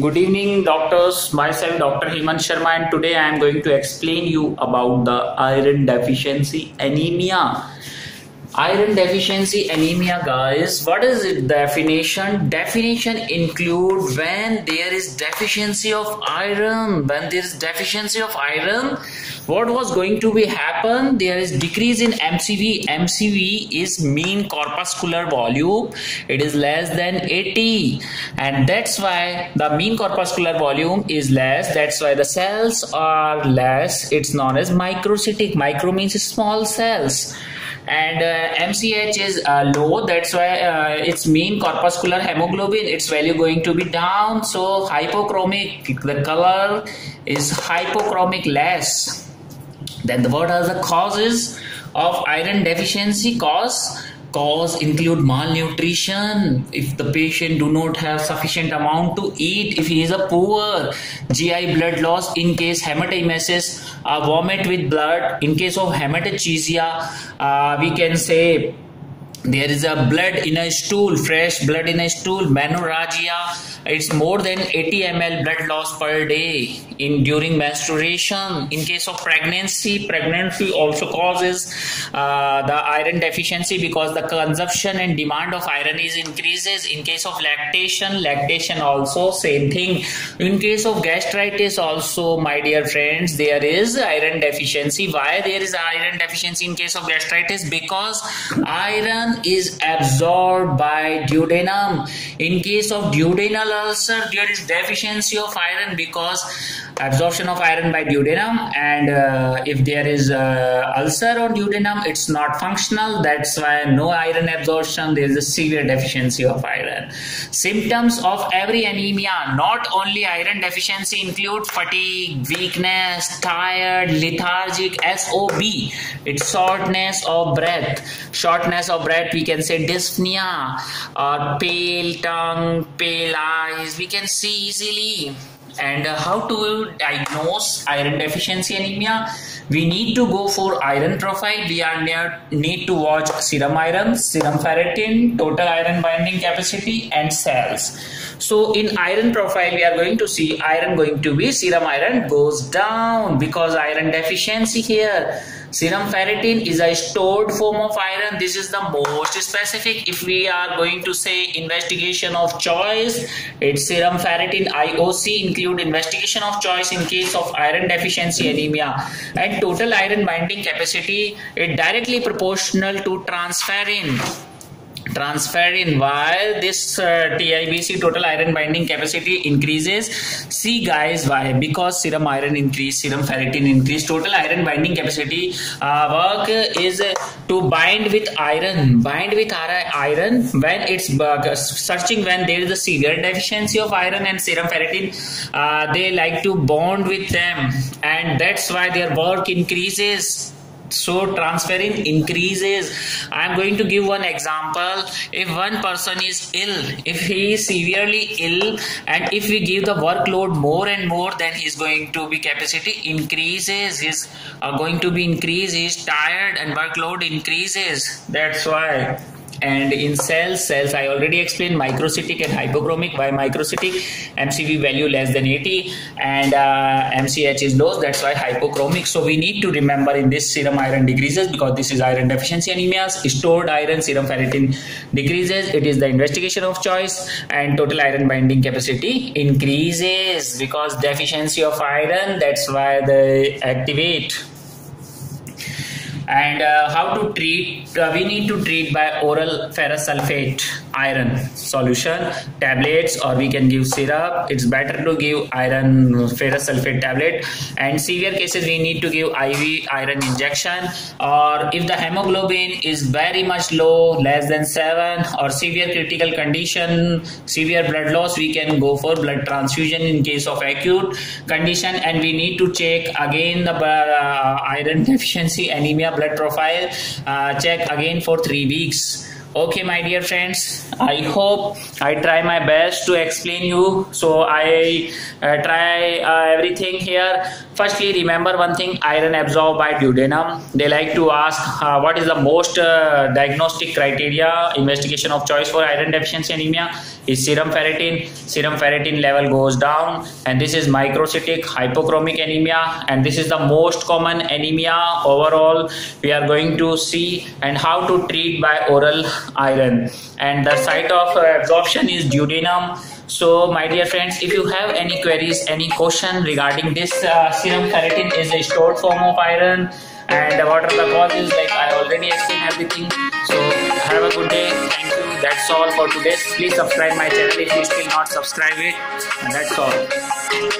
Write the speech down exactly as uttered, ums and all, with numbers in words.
Good evening doctors, myself Doctor Hemant Sharma, and today I am going to explain you about the iron deficiency anemia. Iron deficiency anemia, guys, what is its definition? Definition include when there is deficiency of iron. When there is deficiency of iron, what was going to be happen? There is decrease in M C V. M C V is mean corpuscular volume. It is less than eighty, and that's why the mean corpuscular volume is less. That's why the cells are less. It's known as microcytic. Micro means small cells. And uh, M C H is uh, low, that's why uh, its mean corpuscular hemoglobin, its value going to be down. So hypochromic, the color is hypochromic less. Then the what are the causes of iron deficiency? Cause cause include malnutrition. If the patient do not have sufficient amount to eat, if he is a poor, G I blood loss in case hematemesis, uh, vomit with blood. In case of hematochezia, uh, we can say there is a blood in a stool, fresh blood in a stool, menorrhagia. It's more than eighty milliliters blood loss per day in during menstruation. In case of pregnancy, pregnancy also causes uh, the iron deficiency because the consumption and demand of iron is increases. In case of lactation, lactation also same thing. In case of gastritis also, my dear friends, there is iron deficiency. Why there is iron deficiency in case of gastritis? Because iron is absorbed by duodenum. In case of duodenal ulcer, there is deficiency of iron because absorption of iron by duodenum, and uh, if there is uh, ulcer on duodenum, it's not functional. That's why no iron absorption. There is a severe deficiency of iron. Symptoms of every anemia, not only iron deficiency, include fatigue, weakness, tired, lethargic, S O B. It's shortness of breath. Shortness of breath. We can say dyspnea, or pale tongue, pale eyes, we can see easily. And uh, how to diagnose iron deficiency anemia? We need to go for iron profile. We are near, need to watch serum iron, serum ferritin, total iron binding capacity, and cells. So in iron profile, we are going to see iron going to be, serum iron goes down because iron deficiency here. Serum ferritin is a stored form of iron. This is the most specific. If we are going to say investigation of choice, it's serum ferritin I O C, include investigation of choice in case of iron deficiency anemia. And total iron binding capacity, it directly proportional to transferrin. Transferrin, why this uh, T I B C, total iron binding capacity, increases? See guys, why? Because serum iron increase, serum ferritin increase, total iron binding capacity uh, work is uh, to bind with iron, bind with iron when it's uh, searching when there is a severe deficiency of iron and serum ferritin. Uh, they like to bond with them, and that's why their work increases. So transferrin increases. I am going to give one example. If one person is ill, if he is severely ill, and if we give the workload more and more, then his going to be capacity increases, his uh, going to be increased, he is tired and workload increases. That's why. And in cells, cells I already explained microcytic and hypochromic. Why microcytic? M C V value less than eighty, and uh, M C H is low, that's why hypochromic. So we need to remember in this serum iron decreases because this is iron deficiency anemias. Stored iron, serum ferritin decreases. It is the investigation of choice, and total iron binding capacity increases because deficiency of iron, that's why they activate. And uh, how to treat? Uh, we need to treat by oral ferrous sulfate iron solution tablets, or we can give syrup. It's better to give iron ferrous sulfate tablet. And severe cases, we need to give I V iron injection. Or if the hemoglobin is very much low, less than seven, or severe critical condition, severe blood loss, we can go for blood transfusion in case of acute condition. And we need to check again the uh, iron deficiency anemia blood profile, uh, check again for three weeks. Okay my dear friends, I hope I try my best to explain you. So I uh, try uh, everything here. Firstly, remember one thing, iron absorbed by duodenum. They like to ask uh, what is the most uh, diagnostic criteria, investigation of choice for iron deficiency anemia. is serum ferritin. Serum ferritin level goes down, and this is microcytic hypochromic anemia, and this is the most common anemia overall we are going to see, and how to treat by oral iron. And the site of absorption is duodenum. So my dear friends, if you have any queries, any question regarding this uh, serum ferritin is a stored form of iron, and what are the causes, like I already explained everything. So have a good day. Thank you. That's all for today. Please subscribe my channel if you still not subscribe it. That's all.